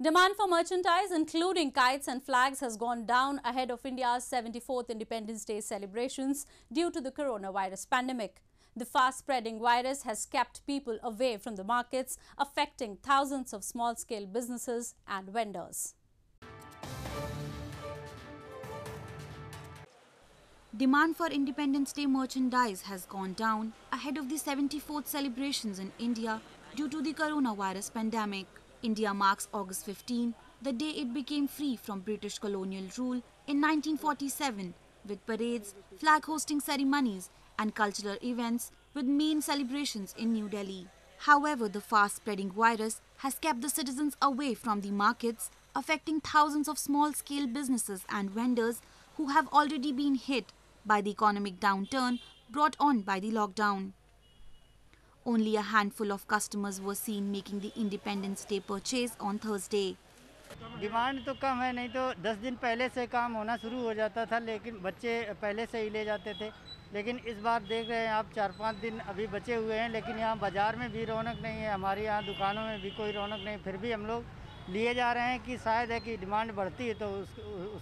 Demand for merchandise, including kites and flags, has gone down ahead of India's 74th Independence Day celebrations due to the coronavirus pandemic. The fast-spreading virus has kept people away from the markets, affecting thousands of small-scale businesses and vendors. Demand for Independence Day merchandise has gone down ahead of the 74th celebrations in India due to the coronavirus pandemic. India marks August 15, the day it became free from British colonial rule in 1947, with parades, flag hosting ceremonies and cultural events, with main celebrations in New Delhi. However, the fast-spreading virus has kept the citizens away from the markets, affecting thousands of small-scale businesses and vendors who have already been hit by the economic downturn brought on by the lockdown. Only a handful of customers were seen making the Independence Day purchase on Thursday. Demand तो कम है, नहीं तो 10 दिन पहले से काम होना शुरू हो जाता था, लेकिन बच्चे पहले से ही ले जाते थे। लेकिन इस बार देख रहे हैं आप, 4-5 दिन अभी बचे हुए हैं, लेकिन यहाँ बाज़ार में भी रौनक नहीं है, हमारे यहाँ दुकानों में भी कोई रौनक नहीं। फिर भी हम लोग लिए जा रहे हैं कि शायद है कि डिमांड बढ़ती है तो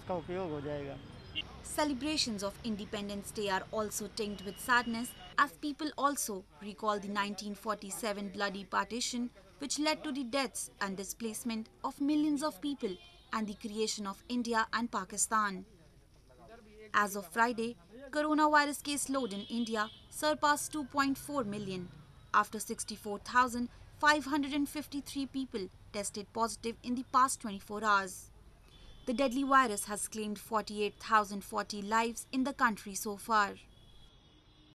उसका उपयोग हो जाएगा। Celebrations of Independence Day are also tinged with sadness, as people also recall the 1947 bloody partition, which led to the deaths and displacement of millions of people and the creation of India and Pakistan. As of Friday, coronavirus caseload in India surpassed 2.4 million, after 64,553 people tested positive in the past 24 hours. The deadly virus has claimed 48,040 lives in the country so far.